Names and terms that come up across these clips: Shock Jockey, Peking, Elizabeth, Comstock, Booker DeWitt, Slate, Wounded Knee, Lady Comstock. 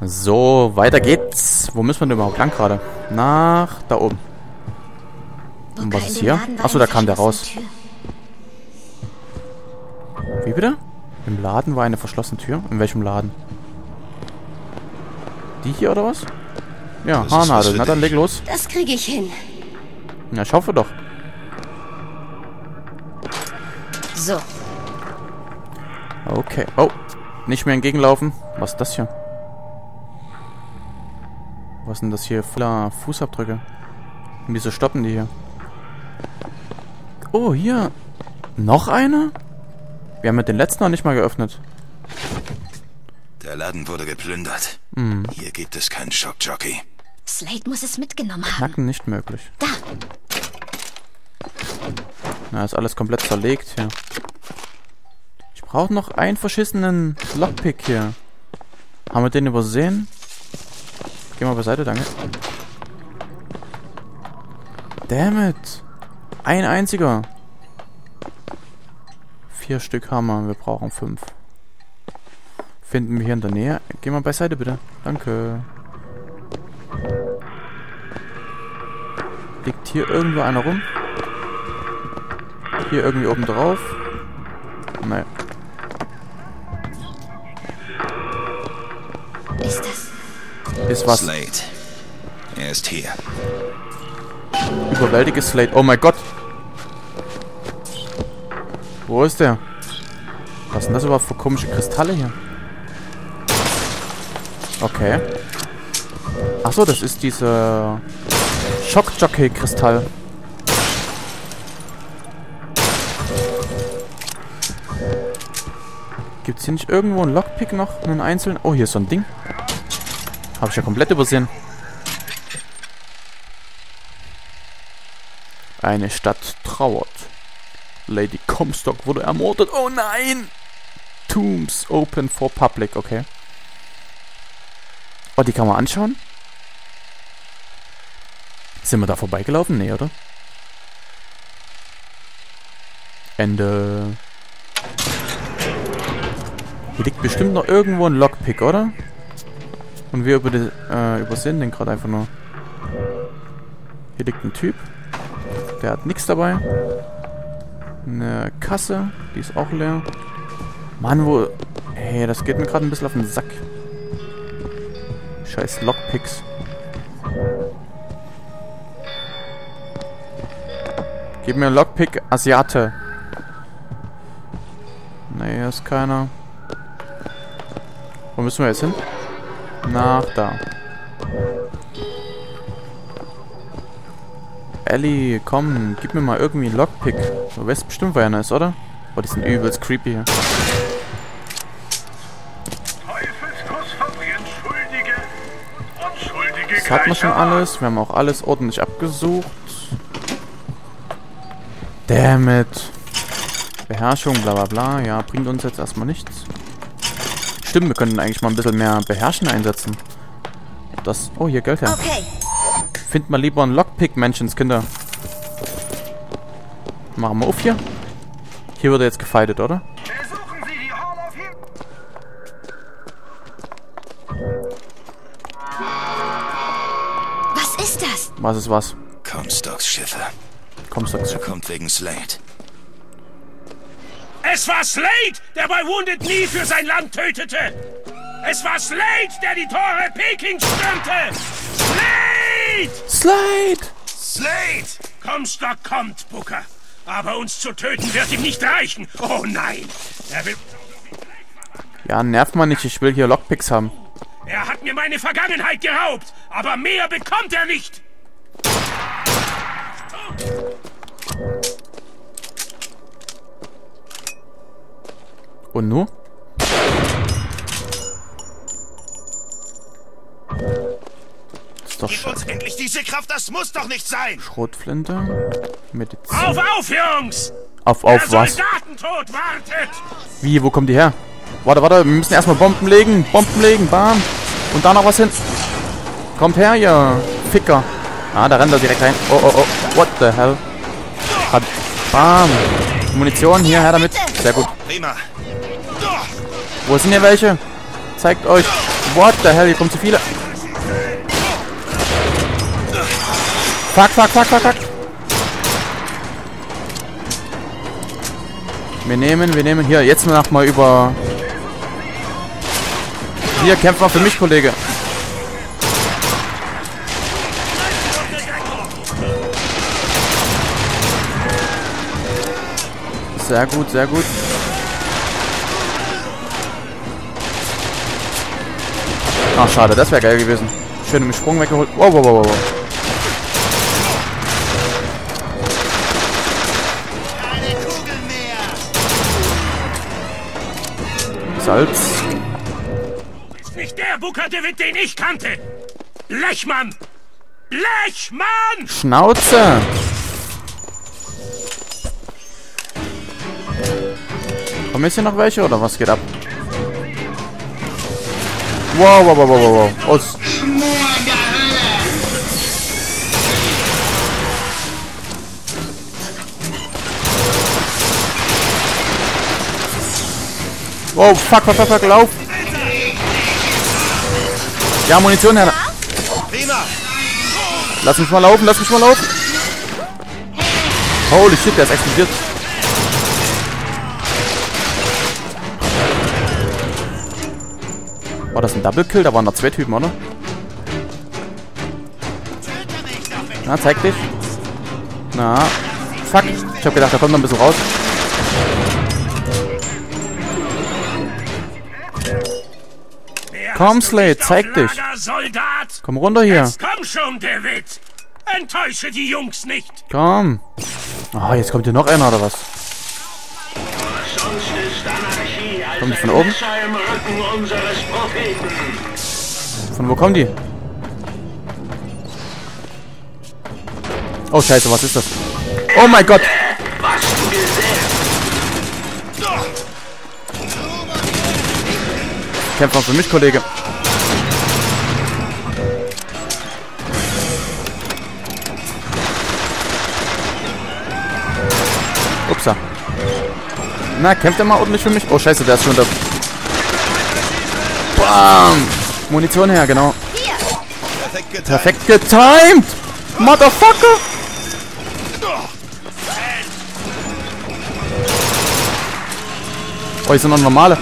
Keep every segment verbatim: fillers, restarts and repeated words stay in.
So, weiter geht's. Wo müssen wir denn überhaupt lang gerade? Nach da oben. Und was ist hier? Achso, da kam der raus. Wie bitte? Im Laden war eine verschlossene Tür? In welchem Laden? Die hier oder was? Ja, Haarnadel. Na dann leg los. Das kriege ich hin. Na, ich hoffe doch. So. Okay. Oh. Nicht mehr entgegenlaufen. Was ist das hier? Was sind das hier? Voller Fußabdrücke. Und wieso stoppen die hier? Oh, hier. Noch eine? Wir haben mit den letzten noch nicht mal geöffnet. Der Laden wurde geplündert. Hm. Hier gibt es keinen Shock Jockey. Slate muss es mitgenommen haben. Knacken nicht möglich. Da. Na, ist alles komplett zerlegt hier. Ich brauche noch einen verschissenen Lockpick hier. Haben wir den übersehen? Geh mal beiseite, danke. Damn it. Ein einziger. Vier Stück haben wir. Wir brauchen fünf. Finden wir hier in der Nähe. Geh mal beiseite, bitte. Danke. Liegt hier irgendwo einer rum? Hier irgendwie oben drauf? Nein. Ist das? Ist was? Slate. Er ist hier. Überwältige Slate. Oh mein Gott. Wo ist der? Was sind das überhaupt für komische Kristalle hier? Okay. Achso, das ist diese Shock Jockey Kristall. Gibt's hier nicht irgendwo einen Lockpick noch? Einen einzelnen? Oh, hier ist so ein Ding. Habe ich ja komplett übersehen. Eine Stadt trauert. Lady Comstock wurde ermordet. Oh nein! Tombs open for public. Okay. Oh, die kann man anschauen. Sind wir da vorbeigelaufen? Nee, oder? Ende. Hier liegt bestimmt noch irgendwo ein Lockpick, oder? Und wir über die, äh, übersehen den gerade einfach nur. Hier liegt ein Typ. Der hat nichts dabei. Eine Kasse. Die ist auch leer. Mann, wo... Hey, das geht mir gerade ein bisschen auf den Sack. Scheiß Lockpicks. Gib mir Lockpick, Asiate. Nee, hier ist keiner. Wo müssen wir jetzt hin? Nach da. Ellie, komm, gib mir mal irgendwie einen Lockpick. Du weißt bestimmt, wer einer ist, oder? Oh, die sind übelst creepy hier. Das hatten wir schon alles. Wir haben auch alles ordentlich abgesucht. Damn it. Beherrschung, bla bla bla. Ja, bringt uns jetzt erstmal nichts. Stimmt, wir können eigentlich mal ein bisschen mehr Beherrschen einsetzen. Das. Oh, hier Geld her. Okay. Find mal lieber einen Lockpick, Menschenskinder. Machen wir auf hier. Hier wird jetzt gefeitet, oder? Besuchen Sie die Hall of Heroes. Was ist das? Was ist was? Comstocks Schiffe. Comstocks Schiffe. Kommt wegen Slate. Es war Slate, der bei Wounded Knee für sein Land tötete. Es war Slate, der die Tore Peking stürmte. Slate! Slate! Slate! Comstock kommt, Booker. Aber uns zu töten wird ihm nicht reichen. Oh nein! Er will... Ja, nervt man nicht. Ich will hier Lockpicks haben. Er hat mir meine Vergangenheit geraubt. Aber mehr bekommt er nicht. Und nur? Ist doch scheiße. Gib endlich diese Kraft, das muss doch nicht sein! Schrotflinte. Medizin. Auf, auf, Jungs! Auf, auf, Der was? Soldatentod wartet! Wie, wo kommen die her? Warte, warte, wir müssen erstmal Bomben legen. Bomben legen, bam. Und da noch was hin. Kommt her, ihr Ficker. Ah, da rennt er direkt rein. Oh, oh, oh. What the hell? Hat, bam. Munition, hier, her damit. Sehr gut. Prima. Wo sind hier welche? Zeigt euch. What the hell, hier kommen zu viele. Fuck, fuck, fuck, fuck, fuck. Wir nehmen, wir nehmen hier. Jetzt noch mal über... Hier, kämpf mal für mich, Kollege. Sehr gut, sehr gut. Ach, schade. Das wäre geil gewesen. Schön im Sprung weggeholt. Wow, wow, wow, wow. Salz. Ist nicht der Booker DeWitt, den ich kannte. Lechmann! Lechmann! Schnauze! Kommen jetzt hier noch welche oder was geht ab? Wow, wow, wow, wow, wow. Aus. Wow, fuck, fuck, fuck, fuck, lauf! Ja, Munition, Herr. Lass mich mal laufen, lass mich mal laufen! Holy shit, der ist explodiert! War das ein Double Kill? Da waren noch zwei Typen, oder? Na, zeig dich! Na, fuck! Ich hab gedacht, da kommt noch ein bisschen raus. Komm, Slate, zeig dich. Soldat. Komm runter hier. Jetzt komm schon, DeWitt. Enttäusche die Jungs nicht. Komm. Ah, oh, jetzt kommt hier noch einer, oder was? Kommt die von oben? Von wo kommen die? Oh, scheiße, was ist das? Oh mein Gott. Kämpfer für mich, Kollege. Upsa. Na, kämpft er mal ordentlich für mich? Oh, scheiße, der ist schon da. Bam! Munition her, genau. Perfekt getimed! Motherfucker! Oh, hier sind noch normale.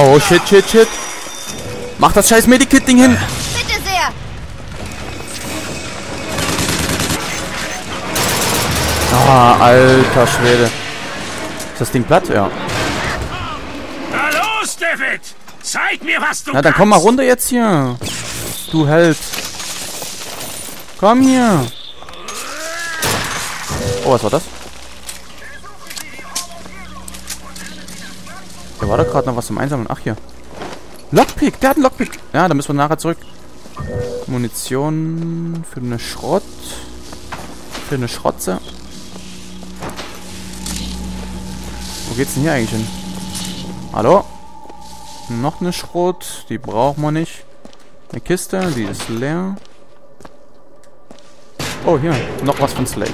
Oh, shit, shit, shit. Mach das scheiß Medikit-Ding hin. Bitte sehr. Ah, alter Schwede. Ist das Ding platt? Ja. Na los, DeWitt. Zeig mir, was du Na, dann kannst. Komm mal runter jetzt hier. Du Held. Komm hier. Oh, was war das? Da war doch gerade noch was zum Einsammeln. Ach, hier. Lockpick, der hat einen Lockpick. Ja, da müssen wir nachher zurück. Munition für eine Schrott. Für eine Schrotze. Wo geht's denn hier eigentlich hin? Hallo? Noch eine Schrot. Die brauchen wir nicht. Eine Kiste, die ist leer. Oh, hier. Noch was von Slate.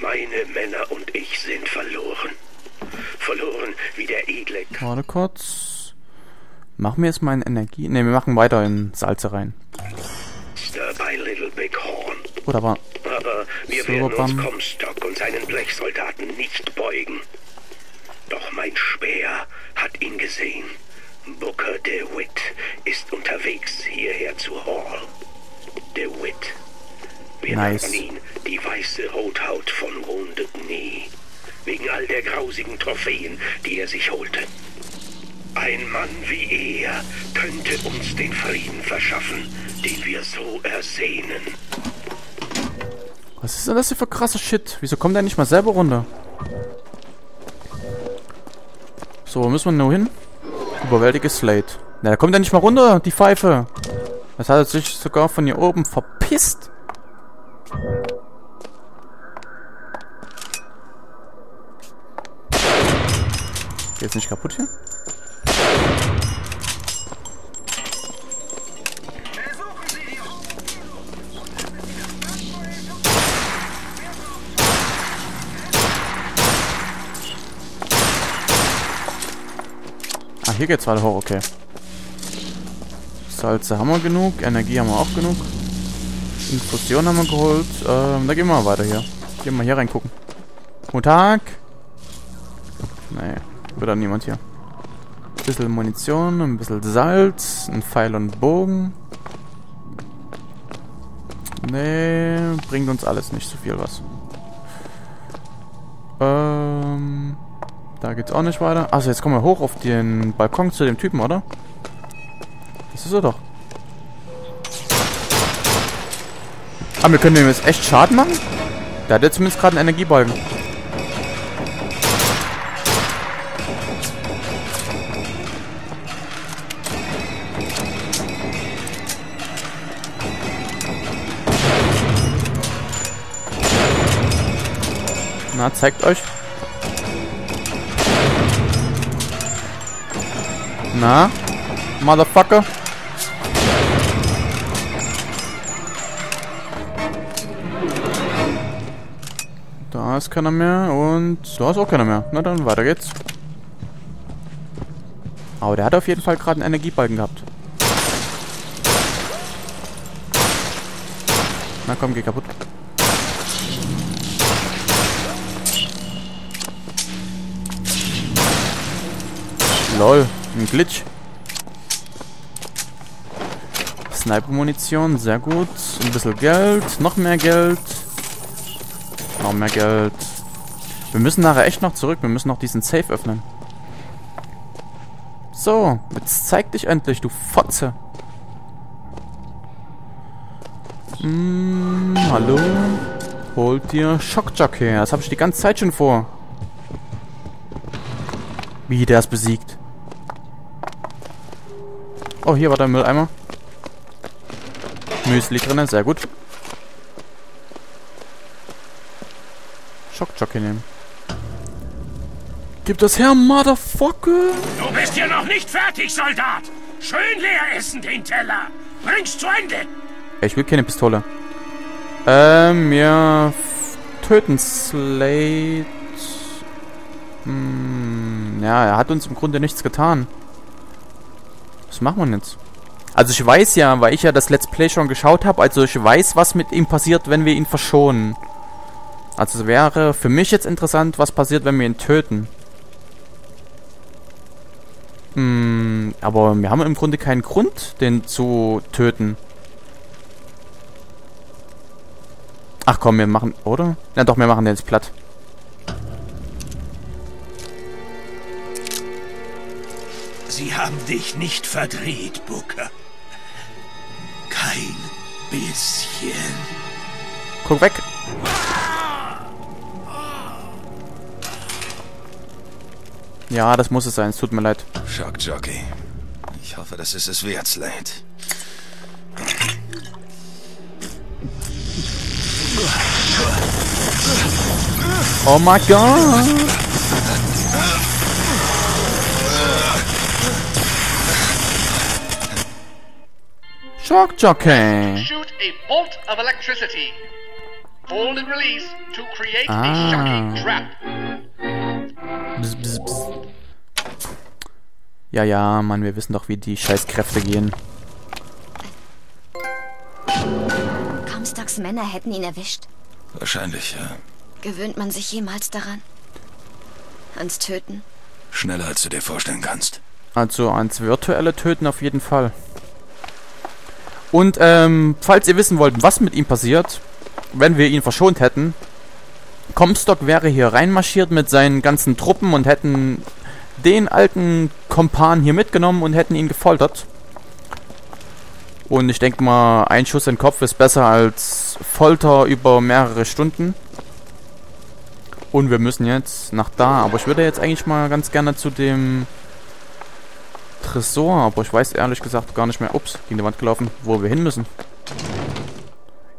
Meine Männer und ich sind verloren. Verloren wie der edle. Warte kurz. Machen wir jetzt mal in Energie. Ne, wir machen weiter in Salze rein. Oder war. Aber wir werden uns Comstock und seinen Blechsoldaten nicht beugen. Doch mein Speer hat ihn gesehen. Booker DeWitt ist unterwegs hierher zu Hall. DeWitt. Wir nice. Nennen ihn die weiße Rothaut von Wounded Knee. Wegen all der grausigen Trophäen, die er sich holte. Ein Mann wie er könnte uns den Frieden verschaffen, den wir so ersehnen. Was ist denn das hier für krasser Shit? Wieso kommt der nicht mal selber runter? So, wo müssen wir nur hin? Überwältige Slate. Na, da kommt er nicht mal runter, die Pfeife. Das hat er sich sogar von hier oben verpisst. Jetzt nicht kaputt hier? Ah, hier geht's weiter hoch, okay. Salze haben wir genug, Energie haben wir auch genug. Infusion haben wir geholt. Ähm, da gehen wir mal weiter hier. Gehen wir mal hier reingucken. Guten Tag. Nee, wird auch niemand hier. Ein bisschen Munition, ein bisschen Salz, ein Pfeil und Bogen. Nee, bringt uns alles nicht so viel was. Ähm, da geht's auch nicht weiter. Also jetzt kommen wir hoch auf den Balkon zu dem Typen, oder? Das ist er doch. Ah, wir können dem jetzt echt Schaden machen? Der hat jetzt zumindest gerade einen Energiebalken. Na, zeigt euch. Na, Motherfucker. Da ist keiner mehr und da ist auch keiner mehr. Na dann, weiter geht's. Aber der hat auf jeden Fall gerade einen Energiebalken gehabt. Na komm, geh kaputt. Lol, ein Glitch. Sniper-Munition, sehr gut. Ein bisschen Geld, noch mehr Geld. Noch mehr Geld. Wir müssen nachher echt noch zurück. Wir müssen noch diesen Safe öffnen. So, jetzt zeig dich endlich, du Fotze. Hm, hallo. Holt dir Shock Jockey. Das habe ich die ganze Zeit schon vor. Wie, der ist besiegt. Oh, hier war der Mülleimer. Müsli drin, sehr gut. Shock Jockey nehmen. Gib das her, Motherfucker! Du bist hier noch nicht fertig, Soldat! Schön leer essen, den Teller! Bring's zu Ende! Ich will keine Pistole. Ähm, ja. Töten Slate. Hm, ja, er hat uns im Grunde nichts getan. Was machen wir denn jetzt? Also ich weiß ja, weil ich ja das Let's Play schon geschaut habe, also ich weiß, was mit ihm passiert, wenn wir ihn verschonen. Also es wäre für mich jetzt interessant, was passiert, wenn wir ihn töten. Hm, aber wir haben im Grunde keinen Grund, den zu töten. Ach komm, wir machen, oder? Ja doch, wir machen den jetzt platt. Sie haben dich nicht verdreht, Booker. Kein bisschen. Guck weg. Ja, das muss es sein. Es tut mir leid. Shock Jockey. Ich hoffe, das ist es wert, Slate. Oh mein Gott. Shock Jockey. Shoot a bolt of electricity. Hold and release to create a shocking trap. Bzz, bzz, bzz. Ja, ja, Mann, wir wissen doch, wie die Scheißkräfte gehen. Comstocks Männer hätten ihn erwischt. Wahrscheinlich, ja. Gewöhnt man sich jemals daran? Ans Töten? Schneller, als du dir vorstellen kannst. Also ans virtuelle Töten auf jeden Fall. Und, ähm, falls ihr wissen wollt, was mit ihm passiert, wenn wir ihn verschont hätten, Comstock wäre hier reinmarschiert mit seinen ganzen Truppen und hätten den alten Kompan hier mitgenommen und hätten ihn gefoltert. Und ich denke mal, ein Schuss in den Kopf ist besser als Folter über mehrere Stunden. Und wir müssen jetzt nach da. Aber ich würde jetzt eigentlich mal ganz gerne zu dem Tresor, aber ich weiß ehrlich gesagt gar nicht mehr, ups, gegen die Wand gelaufen, wo wir hin müssen.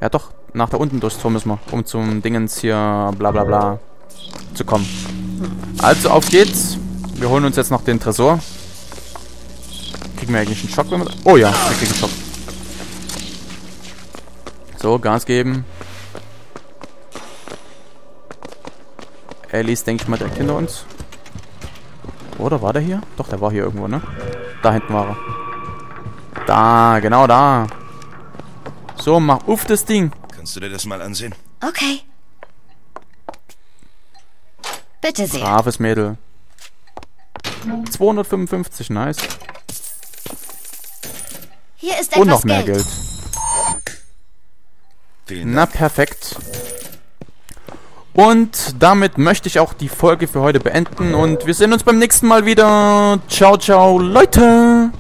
Ja doch, nach da unten durchs Tor müssen wir, um zum Dingens hier bla bla bla zu kommen. Also auf geht's. Wir holen uns jetzt noch den Tresor. Kriegen wir eigentlich einen Schock, wenn wir... Oh ja, wir kriegen einen Schock. So, Gas geben. Alice, denke ich mal, direkt hinter uns. Oder war der hier? Doch, der war hier irgendwo, ne? Da hinten war er. Da, genau da. So, mach uff das Ding. Kannst du dir das mal ansehen? Okay. Bitte sehr. Braves Mädel. zweihundertfünfundfünfzig, nice. Hier ist etwas und noch mehr Geld. Geld. Na, perfekt. Und damit möchte ich auch die Folge für heute beenden. Und wir sehen uns beim nächsten Mal wieder. Ciao, ciao, Leute.